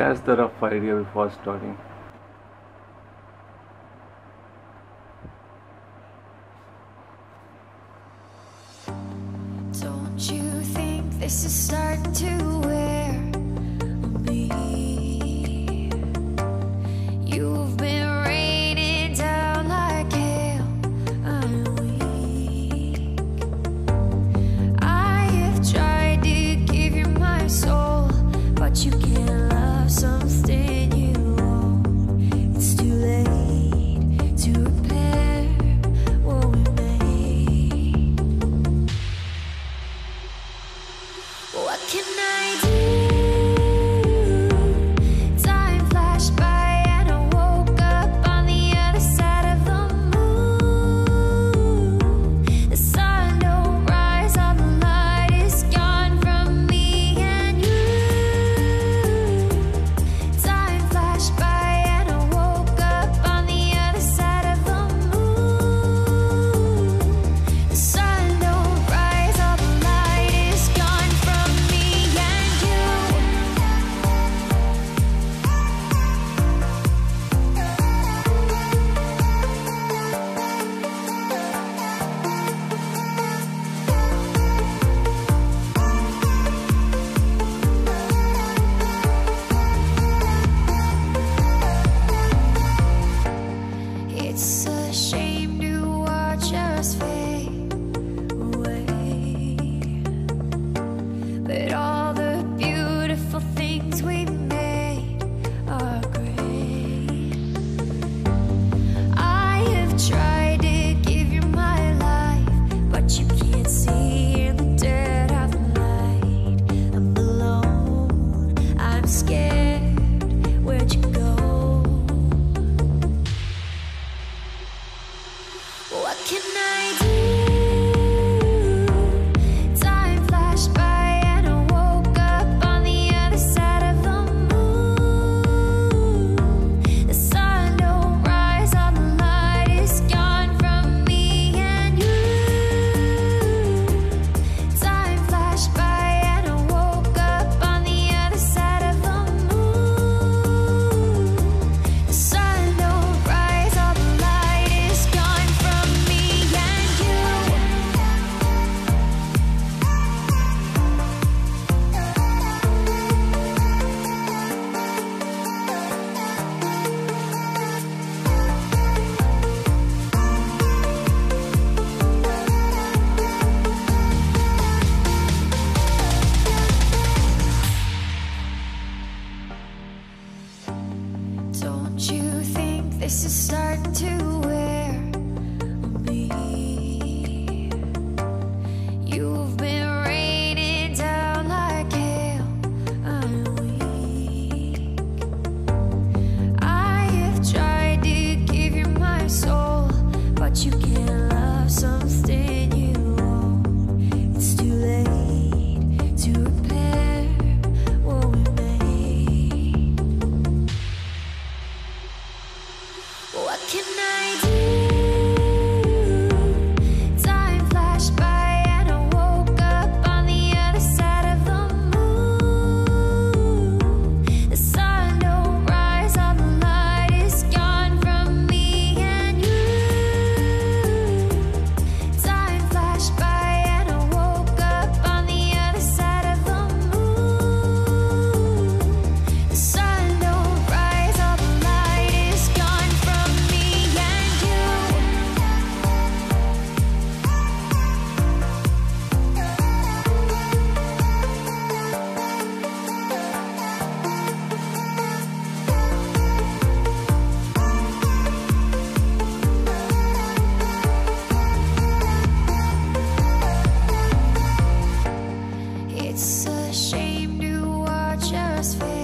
That's the rough idea before starting. Don't you think this is starting to wear on me? You've been raining down like hail. I'm weak. I have tried to give you my soul, but you can't love something you own. It's too late to repair what we made. What can I do? This is starting to wear on me. You've been raining down like hail. I'm weak. I have tried to give you my soul, but you can't love something you own. It's too late to repair what we made. What can I do? It's a shame to watch us fade.